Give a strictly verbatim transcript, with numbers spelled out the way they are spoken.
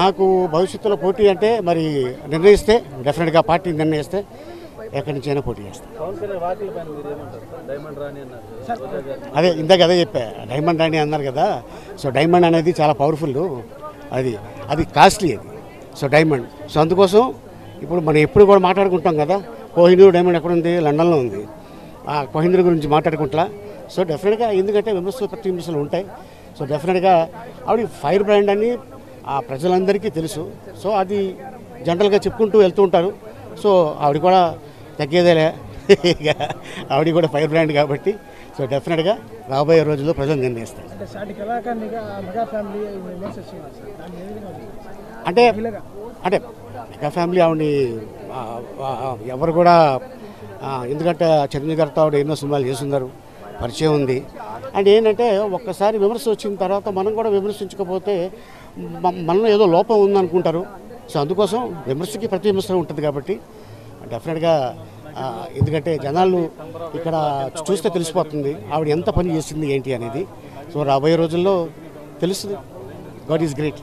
నాకు భవిష్యత్తులో పోటీ అంటే మరి నిర్ణయిస్తే డెఫినెట్గా పార్టీ నిర్ణయిస్తే ఎక్కడి నుంచైనా పోటీ చేస్తాను. అదే ఇందాక అదే చెప్పా, డైమండ్ రాణి అన్నారు కదా. సో డైమండ్ అనేది చాలా పవర్ఫుల్, అది అది కాస్ట్లీ, అది సో డైమండ్. సో అందుకోసం ఇప్పుడు మనం ఎప్పుడు కూడా మాట్లాడుకుంటాం కదా, కోహినూర్ డైమండ్ ఎక్కడుంది, లండన్లో ఉంది. ఆ కోహినూర్ గురించి మాట్లాడుకుంటా. సో డెఫినెట్గా ఎందుకంటే విమర్శలు ప్రతి విమర్శలు ఉంటాయి. సో డెఫినెట్గా ఆవిడ ఫైర్ బ్రాండ్ అని ఆ ప్రజలందరికీ తెలుసు. సో అది జనరల్గా చెప్పుకుంటూ వెళ్తూ ఉంటారు. సో ఆవిడ కూడా తగ్గేదేలే, ఆవిడ కూడా ఫైర్ బ్రాండ్ కాబట్టి. సో డెఫినెట్గా రాబోయే రోజుల్లో ప్రజలు నిర్ణయిస్తారు. అంటే అంటే మెగా ఫ్యామిలీ ఆవిడని ఎవరు కూడా, ఎందుకంటే చిరంజీవి గారితో ఆవిడ ఎన్నో సినిమాలు చేస్తున్నారు, పరిచయం ఉంది. అండ్ ఏంటంటే ఒక్కసారి విమర్శ వచ్చిన తర్వాత మనం కూడా విమర్శించకపోతే మనలో ఏదో లోపం ఉందనుకుంటారు. సో అందుకోసం విమర్శకి ప్రతి విమర్శ ఉంటుంది కాబట్టి డెఫినెట్గా, ఎందుకంటే జనాలు ఇక్కడ చూస్తే తెలిసిపోతుంది ఆవిడ ఎంత పని చేసింది ఏంటి అనేది. సో రాబోయే రోజుల్లో తెలుస్తుంది. God is great.